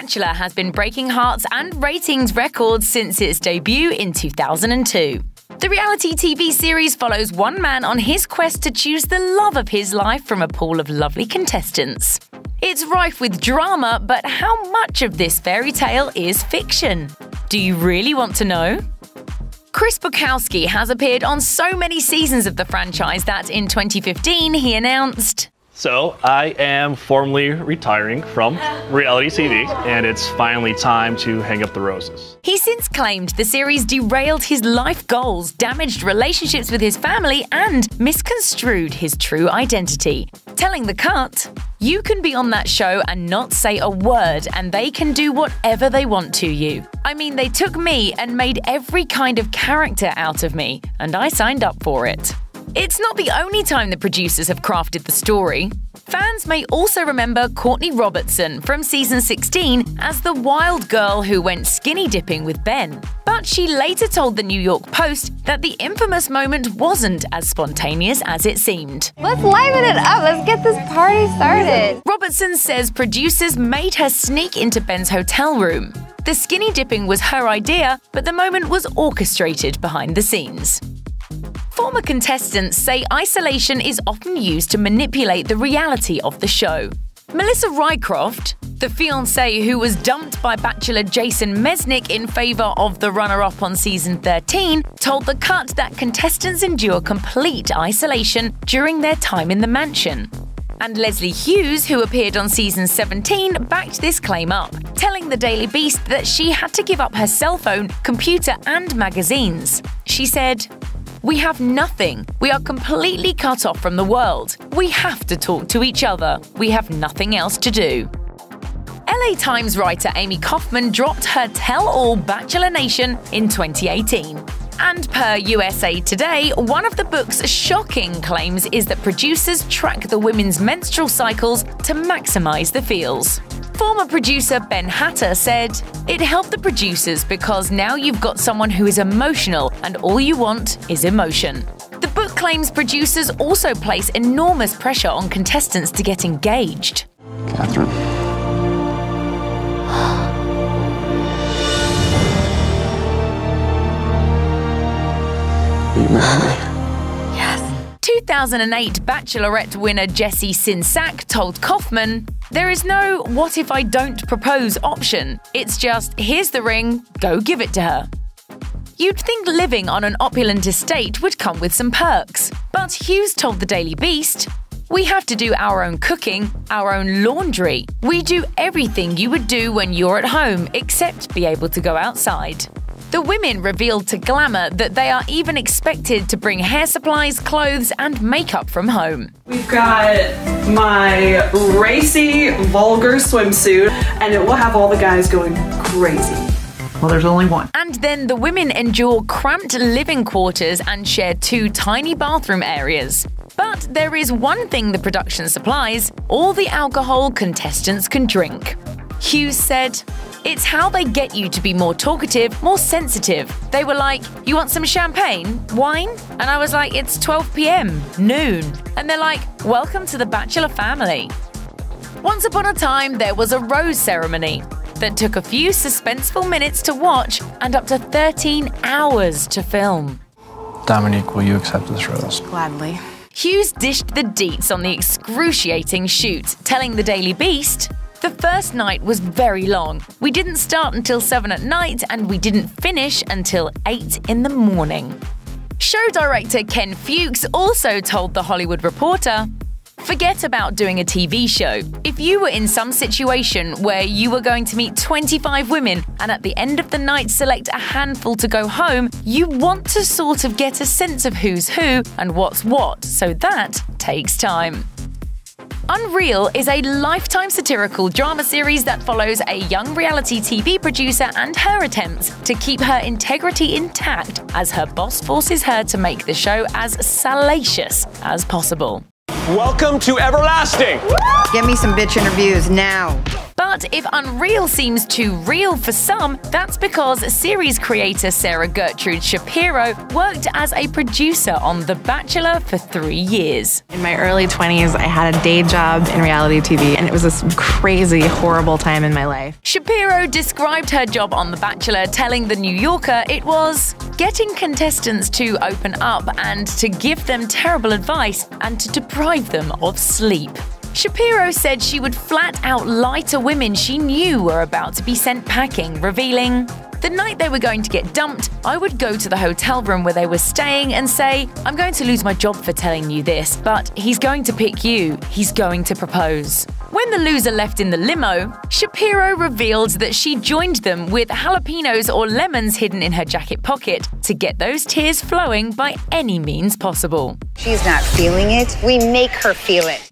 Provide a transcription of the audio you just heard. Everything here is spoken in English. Bachelor has been breaking hearts and ratings records since its debut in 2002. The reality TV series follows one man on his quest to choose the love of his life from a pool of lovely contestants. It's rife with drama, but how much of this fairy tale is fiction? Do you really want to know? Chris Bukowski has appeared on so many seasons of the franchise that in 2015 he announced, "So I am formally retiring from reality TV, and it's finally time to hang up the roses." He's since claimed the series derailed his life goals, damaged relationships with his family, and misconstrued his true identity, telling The Cut, "You can be on that show and not say a word, and they can do whatever they want to you. I mean, they took me and made every kind of character out of me, and I signed up for it." It's not the only time the producers have crafted the story. Fans may also remember Courtney Robertson from season 16 as the wild girl who went skinny dipping with Ben. But she later told the New York Post that the infamous moment wasn't as spontaneous as it seemed. "Let's liven it up, let's get this party started." Robertson says producers made her sneak into Ben's hotel room. The skinny dipping was her idea, but the moment was orchestrated behind the scenes. Former contestants say isolation is often used to manipulate the reality of the show. Melissa Rycroft, the fiancée who was dumped by Bachelor Jason Mesnick in favor of the runner-up on season 13, told The Cut that contestants endure complete isolation during their time in the mansion. And Leslie Hughes, who appeared on season 17, backed this claim up, telling the Daily Beast that she had to give up her cell phone, computer, and magazines. She said, "We have nothing. We are completely cut off from the world. We have to talk to each other. We have nothing else to do." LA Times writer Amy Kaufman dropped her tell-all Bachelor Nation in 2018. And per USA Today, one of the book's shocking claims is that producers track the women's menstrual cycles to maximize the feels. Former producer Ben Hatter said, "It helped the producers because now you've got someone who is emotional and all you want is emotion." The book claims producers also place enormous pressure on contestants to get engaged. "Catherine, are you married?" 2008 Bachelorette winner Jessie Sinsack told Kaufman, "There is no what if I don't propose option. It's just, here's the ring, go give it to her." You'd think living on an opulent estate would come with some perks, but Hughes told the Daily Beast, "We have to do our own cooking, our own laundry. We do everything you would do when you're at home, except be able to go outside." The women revealed to Glamour that they are even expected to bring hair supplies, clothes, and makeup from home. "We've got my racy, vulgar swimsuit, and it will have all the guys going crazy." "Well, there's only one." And then the women endure cramped living quarters and share two tiny bathroom areas. But there is one thing the production supplies: all the alcohol contestants can drink. Hughes said, "It's how they get you to be more talkative, more sensitive. They were like, 'You want some champagne? Wine?' And I was like, 'It's 12 p.m., noon.' And they're like, 'Welcome to the Bachelor family.'" Once upon a time, there was a rose ceremony that took a few suspenseful minutes to watch and up to 13 hours to film. "Dominique, will you accept this rose?" "Gladly." Hughes dished the deets on the excruciating shoot, telling the Daily Beast, "The first night was very long. We didn't start until 7 at night and we didn't finish until 8 in the morning." Show director Ken Fuchs also told The Hollywood Reporter, "Forget about doing a TV show. If you were in some situation where you were going to meet 25 women and at the end of the night select a handful to go home, you want to sort of get a sense of who's who and what's what, so that takes time." UnREAL is a Lifetime satirical drama series that follows a young reality TV producer and her attempts to keep her integrity intact as her boss forces her to make the show as salacious as possible. Welcome to Everlasting. Give me some bitch interviews now. But if Unreal seems too real for some, that's because series creator Sarah Gertrude Shapiro worked as a producer on The Bachelor for 3 years. In my early 20s, I had a day job in reality TV, and it was this crazy, horrible time in my life. Shapiro described her job on The Bachelor, telling The New Yorker it was getting contestants to open up and to give them terrible advice and to deprive them of sleep. Shapiro said she would flat out lie to women she knew were about to be sent packing, revealing, "The night they were going to get dumped, I would go to the hotel room where they were staying and say, 'I'm going to lose my job for telling you this, but he's going to pick you, he's going to propose.'" When the loser left in the limo, Shapiro revealed that she joined them with jalapenos or lemons hidden in her jacket pocket to get those tears flowing by any means possible. She's not feeling it, we make her feel it.